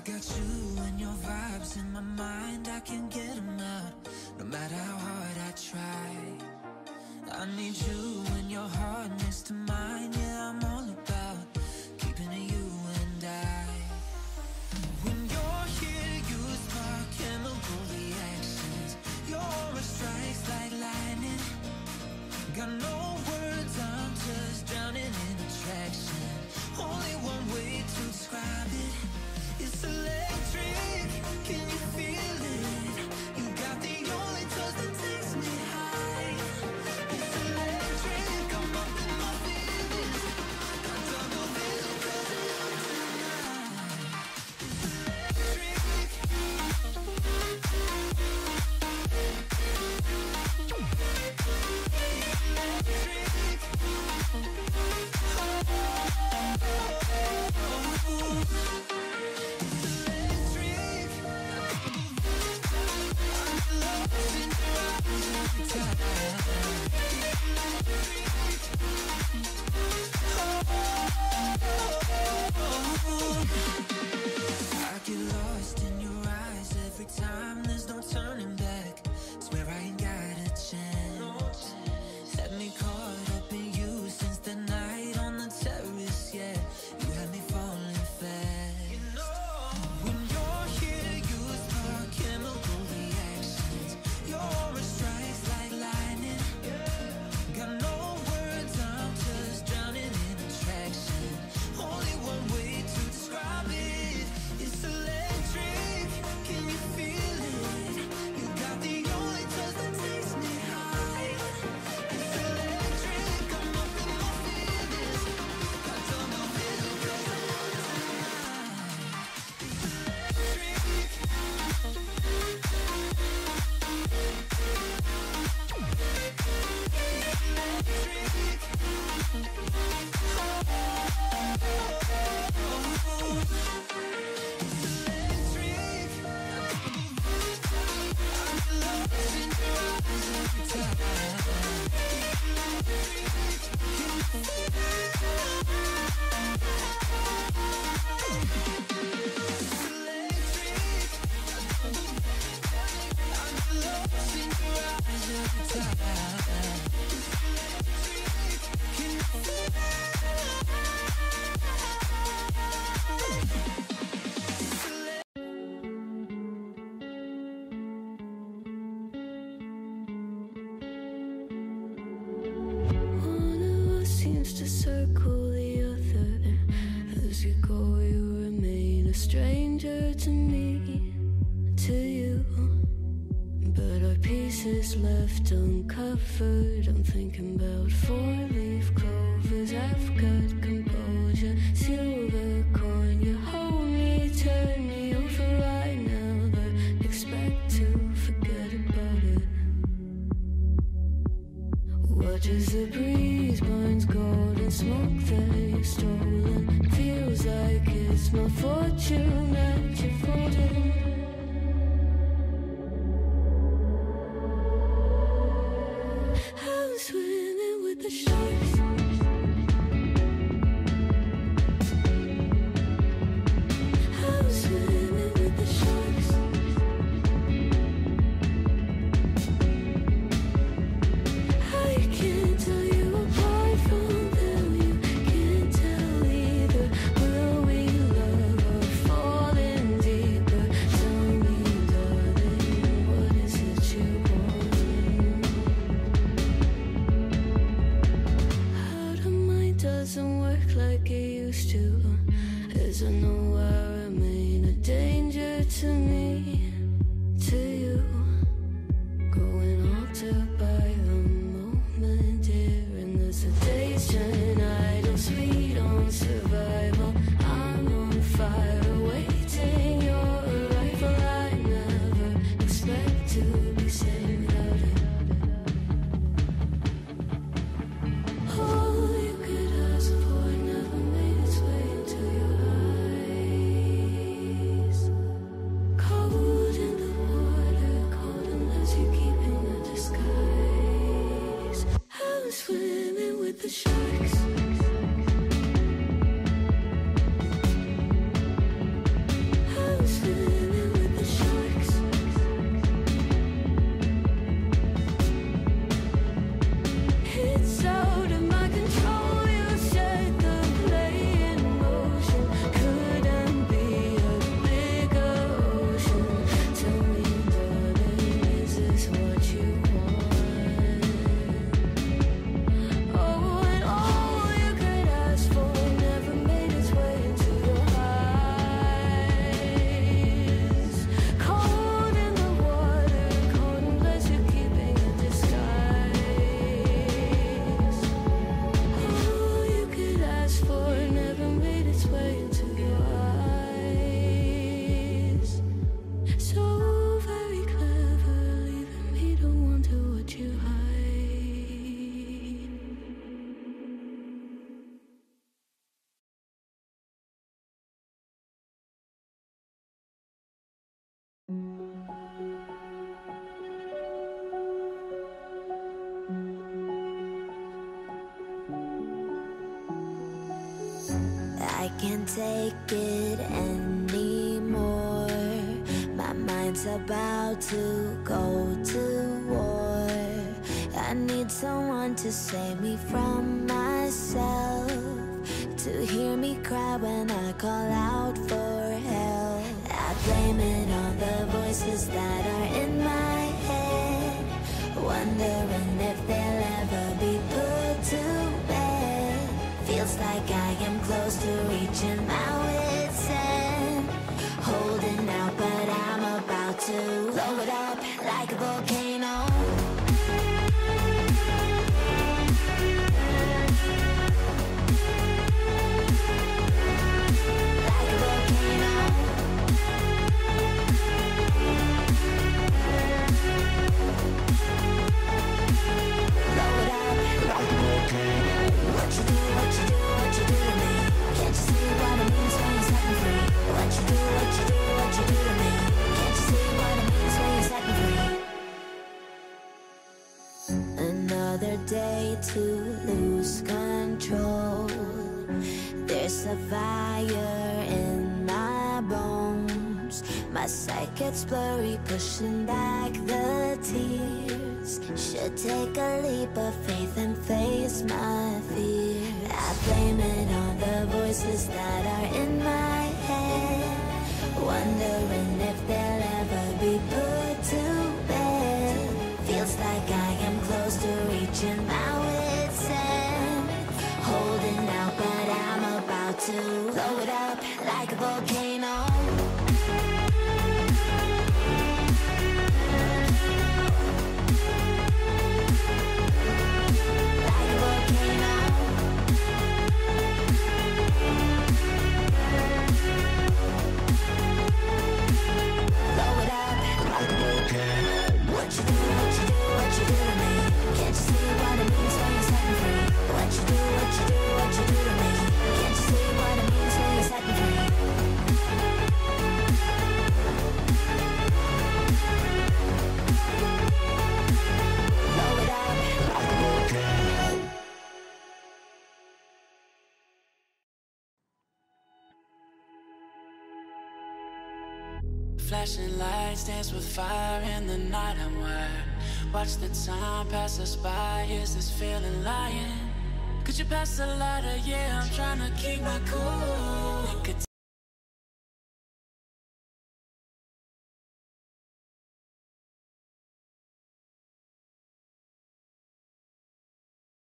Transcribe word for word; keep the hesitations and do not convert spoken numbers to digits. I got you and your vibes in my mind. I can't get them out, no matter how hard I try. I need you and your heart next to mine. Yeah, I'm all about keeping it you and I. When you're here, you spark chemical reactions. Your aura strikes like lightning. Got no words, I'm just drowning in attraction. Only one way to describe it. It's electric, can you feel it? You got the only touch that takes me high. It's electric, I'm up in my feelings. I don't know this because it's on tonight. It's electric. It's electric. I get lost in your eyes every time. There's no turning back. Swear I ain't got a chance. Had me caught up in you since the night on the terrace. Yeah, you had me falling fast. Call can't take it anymore. My mind's about to go to war. I need someone to save me from myself, to hear me cry when I call out for help. I blame it on the voices that are in my head, wondering if they'll ever be put to bed. Feels like I am close to reaching my wit's end, holding out, but I'm about to blow it up like a volcano. Another day to lose control. There's a fire in my bones. My sight gets blurry, pushing back the tears. Should take a leap of faith and face my fear. I blame it on the voices that are in my head, wondering if they'll ever be put to bed. Feels like I am close to reaching my wit's end, holding out, but I'm about to blow it up like a volcano. Flashing lights dance with fire in the night. I'm wired. Watch the time pass us by. Is this feeling lying? Could you pass the lighter? Yeah, I'm trying to keep my cool.